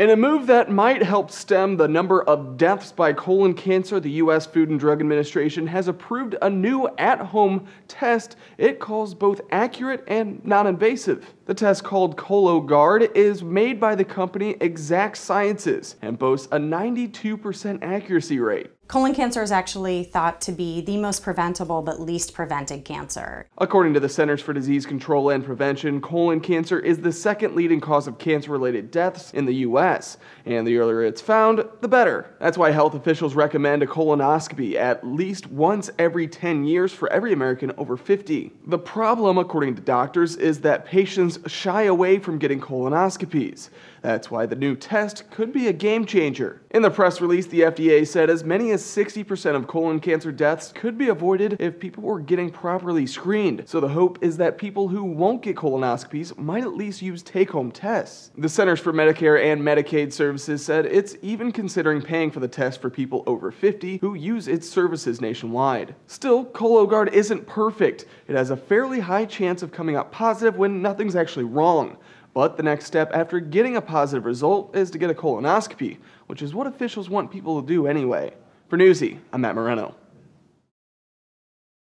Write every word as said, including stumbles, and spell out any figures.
In a move that might help stem the number of deaths by colon cancer, the U S Food and Drug Administration has approved a new at-home test it calls both accurate and non-invasive. The test, called Cologuard, is made by the company Exact Sciences and boasts a ninety-two percent accuracy rate. Colon cancer is actually thought to be the most preventable but least prevented cancer. According to the Centers for Disease Control and Prevention, colon cancer is the second leading cause of cancer-related deaths in the U S, and the earlier it's found, the better. That's why health officials recommend a colonoscopy at least once every ten years for every American over fifty. The problem, according to doctors, is that patients shy away from getting colonoscopies. That's why the new test could be a game changer. In the press release, the F D A said as many as sixty percent of colon cancer deaths could be avoided if people were getting properly screened. So the hope is that people who won't get colonoscopies might at least use take-home tests. The Centers for Medicare and Medicaid Services said it's even considering paying for the test for people over fifty who use its services nationwide. Still, Cologuard isn't perfect. It has a fairly high chance of coming up positive when nothing's actually wrong. But the next step after getting a positive result is to get a colonoscopy, which is what officials want people to do anyway. For Newsy, I'm Matt Moreno.